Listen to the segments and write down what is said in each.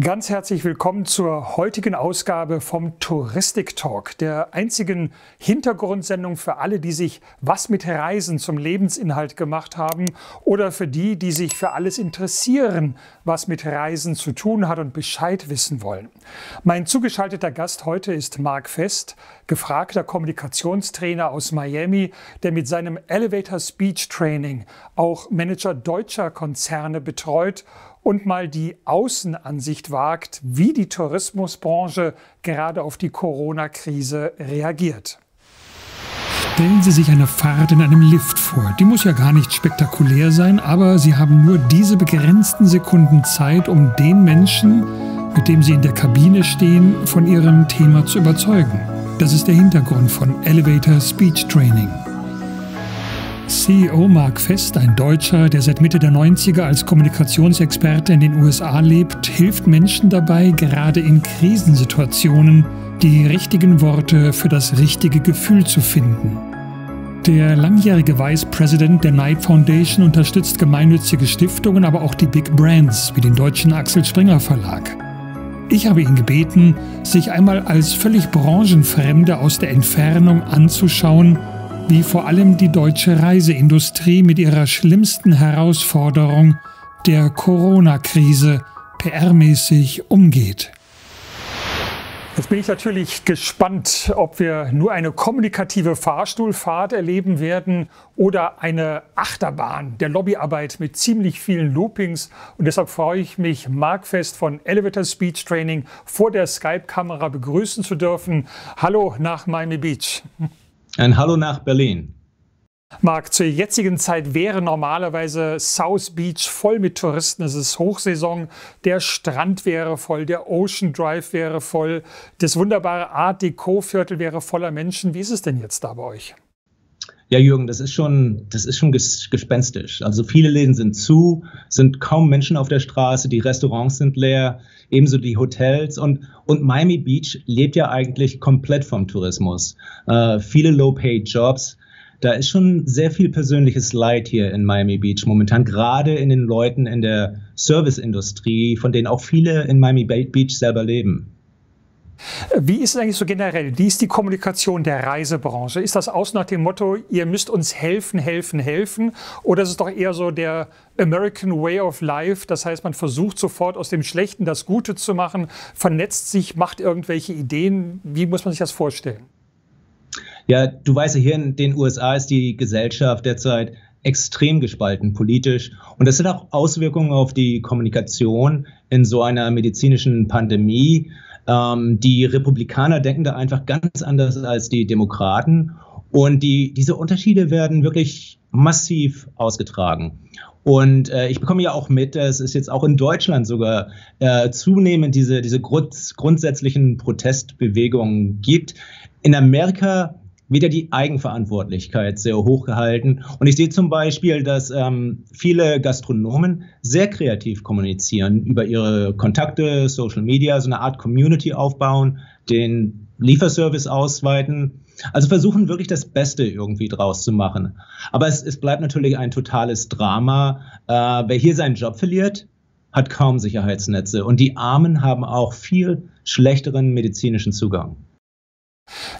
Ganz herzlich willkommen zur heutigen Ausgabe vom Touristik Talk, der einzigen Hintergrundsendung für alle, die sich was mit Reisen zum Lebensinhalt gemacht haben oder für die, die sich für alles interessieren, was mit Reisen zu tun hat und Bescheid wissen wollen. Mein zugeschalteter Gast heute ist Marc Fest, gefragter Kommunikationstrainer aus Miami, der mit seinem Elevator Speech Training auch Manager deutscher Konzerne betreut und mal die Außenansicht wagt, wie die Tourismusbranche gerade auf die Corona-Krise reagiert. Stellen Sie sich eine Fahrt in einem Lift vor. Die muss ja gar nicht spektakulär sein, aber Sie haben nur diese begrenzten Sekunden Zeit, um den Menschen, mit dem Sie in der Kabine stehen, von Ihrem Thema zu überzeugen. Das ist der Hintergrund von Elevator Speech Training. CEO Marc Fest, ein Deutscher, der seit Mitte der 90er als Kommunikationsexperte in den USA lebt, hilft Menschen dabei, gerade in Krisensituationen die richtigen Worte für das richtige Gefühl zu finden. Der langjährige Vice President der Knight Foundation unterstützt gemeinnützige Stiftungen, aber auch die Big Brands, wie den deutschen Axel Springer Verlag. Ich habe ihn gebeten, sich einmal als völlig Branchenfremde aus der Entfernung anzuschauen, wie vor allem die deutsche Reiseindustrie mit ihrer schlimmsten Herausforderung, der Corona-Krise, PR-mäßig umgeht. Jetzt bin ich natürlich gespannt, ob wir nur eine kommunikative Fahrstuhlfahrt erleben werden oder eine Achterbahn der Lobbyarbeit mit ziemlich vielen Loopings. Und deshalb freue ich mich, Marc Fest von Elevator Speech Training vor der Skype-Kamera begrüßen zu dürfen. Hallo nach Miami Beach. Ein Hallo nach Berlin. Marc, zur jetzigen Zeit wäre normalerweise South Beach voll mit Touristen. Es ist Hochsaison, der Strand wäre voll, der Ocean Drive wäre voll, das wunderbare Art Deco-Viertel wäre voller Menschen. Wie ist es denn jetzt da bei euch? Ja, Jürgen, das ist schon gespenstisch. Also viele Läden sind zu, sind kaum Menschen auf der Straße, die Restaurants sind leer, ebenso die Hotels. Und Miami Beach lebt ja eigentlich komplett vom Tourismus. Viele Low-Paid-Jobs. Da ist schon sehr viel persönliches Leid hier in Miami Beach momentan, gerade in den Leuten in der Serviceindustrie, von denen auch viele in Miami Beach selber leben. Wie ist es eigentlich so generell? Wie ist die Kommunikation der Reisebranche? Ist das aus nach dem Motto, ihr müsst uns helfen, helfen, helfen? Oder ist es doch eher so der American Way of Life? Das heißt, man versucht sofort aus dem Schlechten das Gute zu machen, vernetzt sich, macht irgendwelche Ideen. Wie muss man sich das vorstellen? Ja, du weißt ja, hier in den USA ist die Gesellschaft derzeit extrem gespalten politisch. Und das hat auch Auswirkungen auf die Kommunikation in so einer medizinischen Pandemie. Die Republikaner denken da einfach ganz anders als die Demokraten. Und diese Unterschiede werden wirklich massiv ausgetragen. Und ich bekomme ja auch mit, es ist jetzt auch in Deutschland sogar zunehmend diese grundsätzlichen Protestbewegungen gibt. In Amerika wieder die Eigenverantwortlichkeit sehr hoch gehalten. Und ich sehe zum Beispiel, dass viele Gastronomen sehr kreativ kommunizieren über ihre Kontakte, Social Media, so eine Art Community aufbauen, den Lieferservice ausweiten. Also versuchen wirklich das Beste irgendwie draus zu machen. Aber es bleibt natürlich ein totales Drama. Wer hier seinen Job verliert, hat kaum Sicherheitsnetze. Und die Armen haben auch viel schlechteren medizinischen Zugang.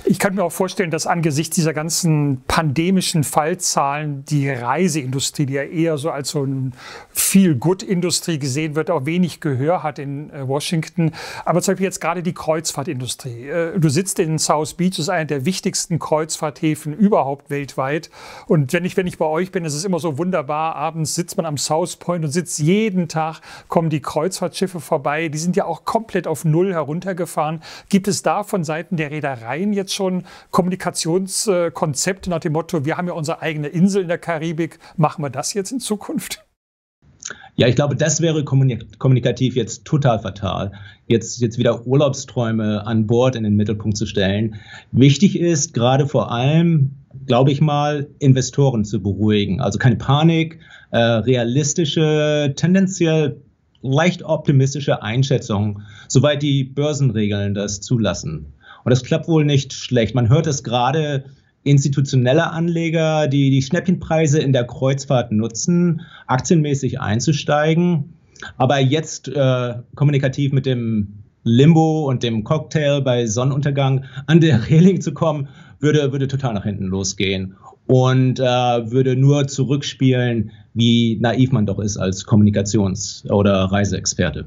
Ich kann mir auch vorstellen, dass angesichts dieser ganzen pandemischen Fallzahlen die Reiseindustrie, die ja eher so als so eine Feel-Good-Industrie gesehen wird, auch wenig Gehör hat in Washington. Aber zum Beispiel jetzt gerade die Kreuzfahrtindustrie. Du sitzt in South Beach, das ist einer der wichtigsten Kreuzfahrthäfen überhaupt weltweit. Und wenn ich bei euch bin, ist es immer so wunderbar. Abends sitzt man am South Point und sitzt jeden Tag, kommen die Kreuzfahrtschiffe vorbei. Die sind ja auch komplett auf Null heruntergefahren. Gibt es da von Seiten der Reederei jetzt schon Kommunikationskonzepte nach dem Motto, wir haben ja unsere eigene Insel in der Karibik, machen wir das jetzt in Zukunft? Ja, ich glaube, das wäre kommunikativ jetzt total fatal, jetzt wieder Urlaubsträume an Bord in den Mittelpunkt zu stellen. Wichtig ist gerade vor allem, glaube ich mal, Investoren zu beruhigen. Also keine Panik, realistische, tendenziell leicht optimistische Einschätzungen, soweit die Börsenregeln das zulassen. Und das klappt wohl nicht schlecht. Man hört es gerade, institutionelle Anleger, die Schnäppchenpreise in der Kreuzfahrt nutzen, aktienmäßig einzusteigen. Aber jetzt kommunikativ mit dem Limbo und dem Cocktail bei Sonnenuntergang an der Reling zu kommen, würde total nach hinten losgehen und würde nur zurückspielen, wie naiv man doch ist als Kommunikations- oder Reiseexperte.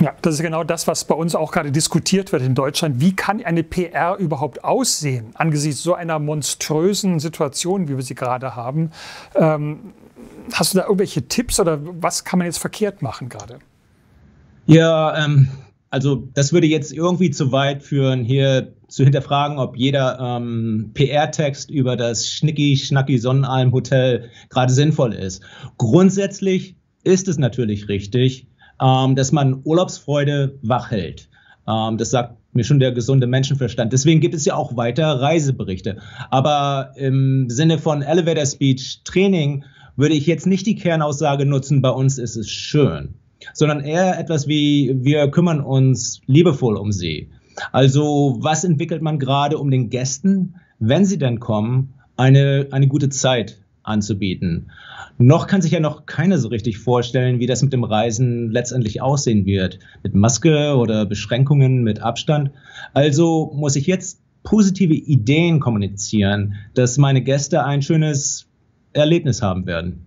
Ja, das ist genau das, was bei uns auch gerade diskutiert wird in Deutschland. Wie kann eine PR überhaupt aussehen angesichts so einer monströsen Situation, wie wir sie gerade haben? Hast du da irgendwelche Tipps oder was kann man jetzt verkehrt machen gerade? Ja, also das würde jetzt irgendwie zu weit führen, hier zu hinterfragen, ob jeder PR-Text über das Schnicki-Schnacki-Sonnenalm-Hotel gerade sinnvoll ist. Grundsätzlich ist es natürlich richtig, dass man Urlaubsfreude wach hält. Das sagt mir schon der gesunde Menschenverstand. Deswegen gibt es ja auch weiter Reiseberichte. Aber im Sinne von Elevator Speech Training würde ich jetzt nicht die Kernaussage nutzen, bei uns ist es schön, sondern eher etwas wie, wir kümmern uns liebevoll um sie. Also was entwickelt man gerade, um den Gästen, wenn sie denn kommen, eine gute Zeit anzubieten? Noch kann sich ja noch keiner so richtig vorstellen, wie das mit dem Reisen letztendlich aussehen wird. Mit Maske oder Beschränkungen, mit Abstand. Also muss ich jetzt positive Ideen kommunizieren, dass meine Gäste ein schönes Erlebnis haben werden.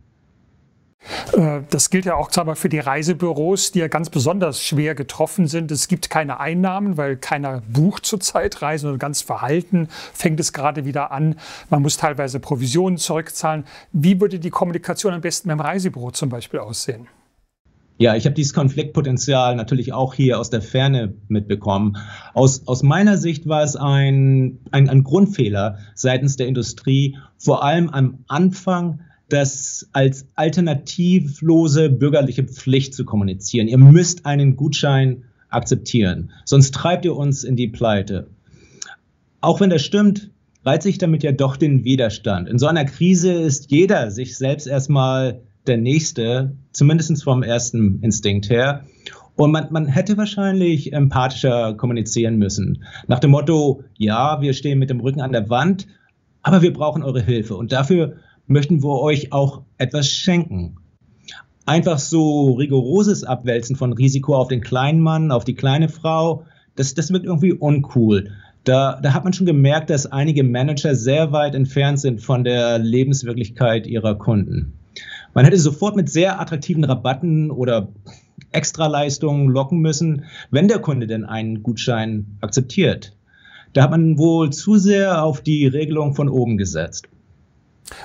Das gilt ja auch für die Reisebüros, die ja ganz besonders schwer getroffen sind. Es gibt keine Einnahmen, weil keiner bucht zurzeit Reisen und ganz verhalten fängt es gerade wieder an. Man muss teilweise Provisionen zurückzahlen. Wie würde die Kommunikation am besten beim Reisebüro zum Beispiel aussehen? Ja, ich habe dieses Konfliktpotenzial natürlich auch hier aus der Ferne mitbekommen. Aus meiner Sicht war es ein Grundfehler seitens der Industrie, vor allem am Anfang, das als alternativlose bürgerliche Pflicht zu kommunizieren. Ihr müsst einen Gutschein akzeptieren, sonst treibt ihr uns in die Pleite. Auch wenn das stimmt, reizt sich damit ja doch den Widerstand. In so einer Krise ist jeder sich selbst erstmal der Nächste, zumindest vom ersten Instinkt her. Und man hätte wahrscheinlich empathischer kommunizieren müssen. Nach dem Motto, ja, wir stehen mit dem Rücken an der Wand, aber wir brauchen eure Hilfe. Und dafür möchten wir euch auch etwas schenken. Einfach so rigoroses Abwälzen von Risiko auf den kleinen Mann, auf die kleine Frau, das wird irgendwie uncool. Da hat man schon gemerkt, dass einige Manager sehr weit entfernt sind von der Lebenswirklichkeit ihrer Kunden. Man hätte sofort mit sehr attraktiven Rabatten oder Extraleistungen locken müssen, wenn der Kunde denn einen Gutschein akzeptiert. Da hat man wohl zu sehr auf die Regelung von oben gesetzt.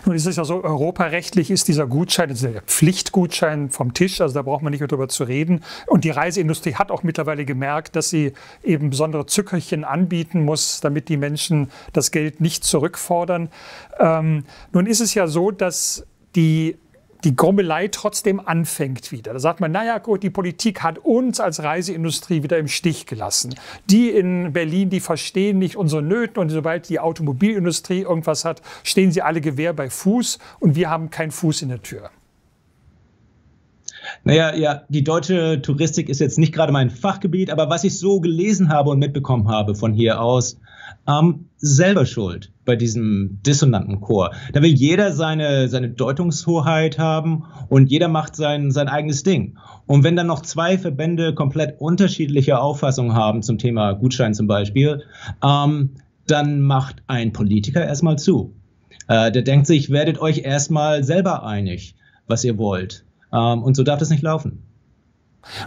Nun ist es ja so, europarechtlich ist dieser Gutschein, das ist der Pflichtgutschein vom Tisch, also da braucht man nicht darüber zu reden. Und die Reiseindustrie hat auch mittlerweile gemerkt, dass sie eben besondere Zückerchen anbieten muss, damit die Menschen das Geld nicht zurückfordern. Nun ist es ja so, dass die Grummelei trotzdem anfängt wieder. Da sagt man, naja gut, die Politik hat uns als Reiseindustrie wieder im Stich gelassen. Die in Berlin, die verstehen nicht unsere Nöten und sobald die Automobilindustrie irgendwas hat, stehen sie alle Gewehr bei Fuß und wir haben keinen Fuß in der Tür. Naja, ja, die deutsche Touristik ist jetzt nicht gerade mein Fachgebiet, aber was ich so gelesen habe und mitbekommen habe von hier aus, selber schuld bei diesem dissonanten Chor. Da will jeder seine Deutungshoheit haben und jeder macht sein eigenes Ding. Und wenn dann noch zwei Verbände komplett unterschiedliche Auffassungen haben zum Thema Gutschein zum Beispiel, dann macht ein Politiker erstmal zu. Der denkt sich, werdet euch erstmal selber einig, was ihr wollt. Und so darf das nicht laufen.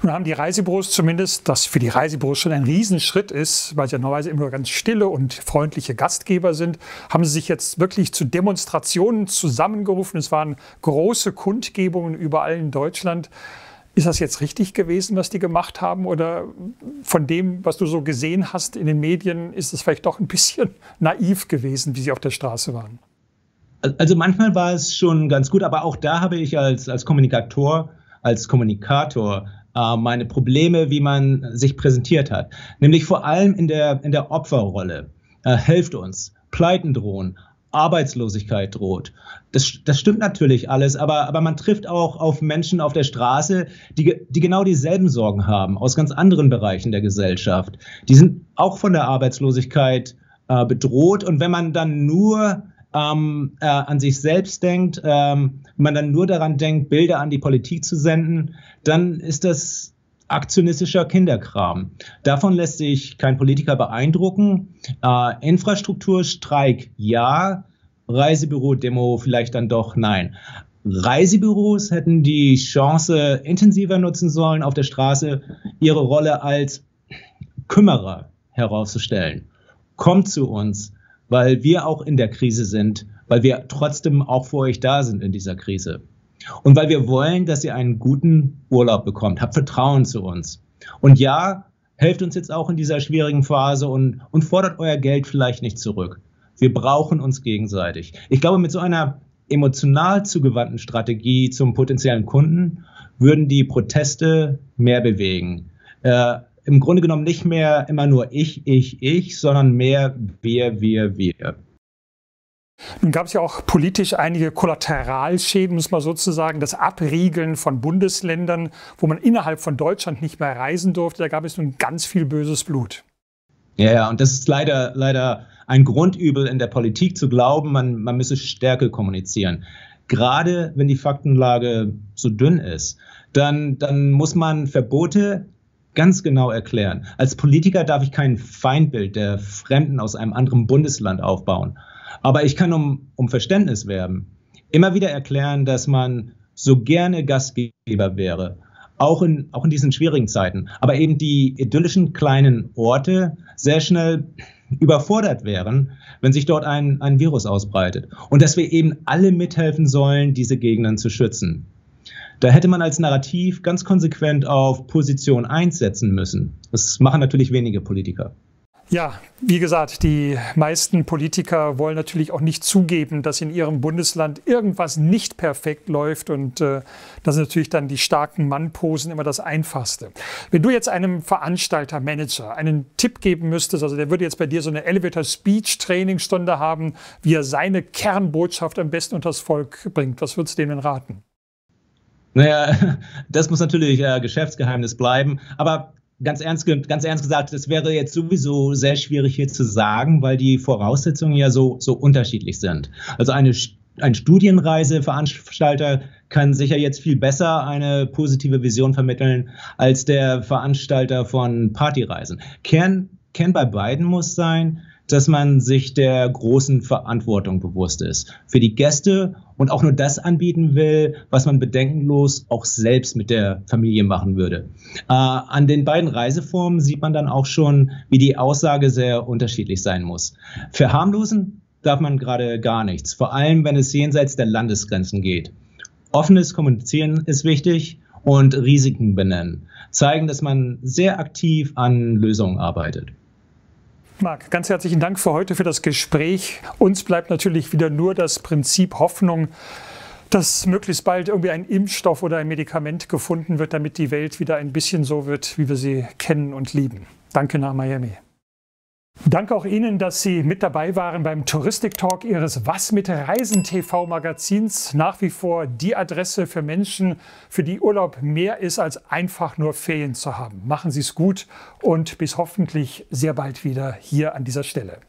Nun haben die Reisebüros zumindest, das für die Reisebüros schon ein Riesenschritt ist, weil sie ja normalerweise immer nur ganz stille und freundliche Gastgeber sind, haben sie sich jetzt wirklich zu Demonstrationen zusammengerufen. Es waren große Kundgebungen überall in Deutschland. Ist das jetzt richtig gewesen, was die gemacht haben? Oder von dem, was du so gesehen hast in den Medien, ist es vielleicht doch ein bisschen naiv gewesen, wie sie auf der Straße waren? Also manchmal war es schon ganz gut, aber auch da habe ich als Kommunikator meine Probleme, wie man sich präsentiert hat. Nämlich vor allem in der Opferrolle. Helft uns, Pleiten drohen, Arbeitslosigkeit droht. Das stimmt natürlich alles, aber man trifft auch auf Menschen auf der Straße, die genau dieselben Sorgen haben, aus ganz anderen Bereichen der Gesellschaft. Die sind auch von der Arbeitslosigkeit bedroht und wenn man dann nur an sich selbst denkt, man dann nur daran denkt, Bilder an die Politik zu senden, dann ist das aktionistischer Kinderkram. Davon lässt sich kein Politiker beeindrucken. Infrastrukturstreik ja, Reisebüro-Demo vielleicht dann doch nein. Reisebüros hätten die Chance intensiver nutzen sollen, auf der Straße ihre Rolle als Kümmerer herauszustellen. Kommt zu uns, weil wir auch in der Krise sind, weil wir trotzdem auch für euch da sind in dieser Krise. Und weil wir wollen, dass ihr einen guten Urlaub bekommt. Habt Vertrauen zu uns. Und ja, helft uns jetzt auch in dieser schwierigen Phase und fordert euer Geld vielleicht nicht zurück. Wir brauchen uns gegenseitig. Ich glaube, mit so einer emotional zugewandten Strategie zum potenziellen Kunden würden die Proteste mehr bewegen. Im Grunde genommen nicht mehr immer nur ich, sondern mehr wir. Nun gab es ja auch politisch einige Kollateralschäden, muss man sozusagen, das Abriegeln von Bundesländern, wo man innerhalb von Deutschland nicht mehr reisen durfte. Da gab es nun ganz viel böses Blut. Ja, und das ist leider ein Grundübel in der Politik, zu glauben, man müsse Stärke kommunizieren. Gerade wenn die Faktenlage so dünn ist, dann muss man Verbote ganz genau erklären. Als Politiker darf ich kein Feindbild der Fremden aus einem anderen Bundesland aufbauen. Aber ich kann um Verständnis werben. Immer wieder erklären, dass man so gerne Gastgeber wäre, auch in diesen schwierigen Zeiten. Aber eben die idyllischen kleinen Orte sehr schnell überfordert wären, wenn sich dort ein Virus ausbreitet. Und dass wir eben alle mithelfen sollen, diese Gegenden zu schützen. Da hätte man als Narrativ ganz konsequent auf Position 1 setzen müssen. Das machen natürlich wenige Politiker. Ja, wie gesagt, die meisten Politiker wollen natürlich auch nicht zugeben, dass in ihrem Bundesland irgendwas nicht perfekt läuft, und das ist natürlich dann die starken Mannposen immer das Einfachste. Wenn du jetzt einem Veranstalter, Manager einen Tipp geben müsstest, also der würde jetzt bei dir so eine Elevator Speech Training Stunde haben, wie er seine Kernbotschaft am besten unters Volk bringt, was würdest du dem denn raten? Naja, das muss natürlich Geschäftsgeheimnis bleiben, aber ganz ernst gesagt, das wäre jetzt sowieso sehr schwierig hier zu sagen, weil die Voraussetzungen ja so unterschiedlich sind. Also ein Studienreiseveranstalter kann sicher jetzt viel besser eine positive Vision vermitteln als der Veranstalter von Partyreisen. Kern bei beiden muss sein, dass man sich der großen Verantwortung bewusst ist für die Gäste und auch nur das anbieten will, was man bedenkenlos auch selbst mit der Familie machen würde. An den beiden Reiseformen sieht man dann auch schon, wie die Aussage sehr unterschiedlich sein muss. Verharmlosen darf man gerade gar nichts, vor allem wenn es jenseits der Landesgrenzen geht. Offenes Kommunizieren ist wichtig und Risiken benennen. Zeigen, dass man sehr aktiv an Lösungen arbeitet. Marc, ganz herzlichen Dank für heute, für das Gespräch. Uns bleibt natürlich wieder nur das Prinzip Hoffnung, dass möglichst bald irgendwie ein Impfstoff oder ein Medikament gefunden wird, damit die Welt wieder ein bisschen so wird, wie wir sie kennen und lieben. Danke nach Miami. Danke auch Ihnen, dass Sie mit dabei waren beim Touristik Talk Ihres Was mit Reisen TV Magazins. Nach wie vor die Adresse für Menschen, für die Urlaub mehr ist, als einfach nur Ferien zu haben. Machen Sie es gut und bis hoffentlich sehr bald wieder hier an dieser Stelle.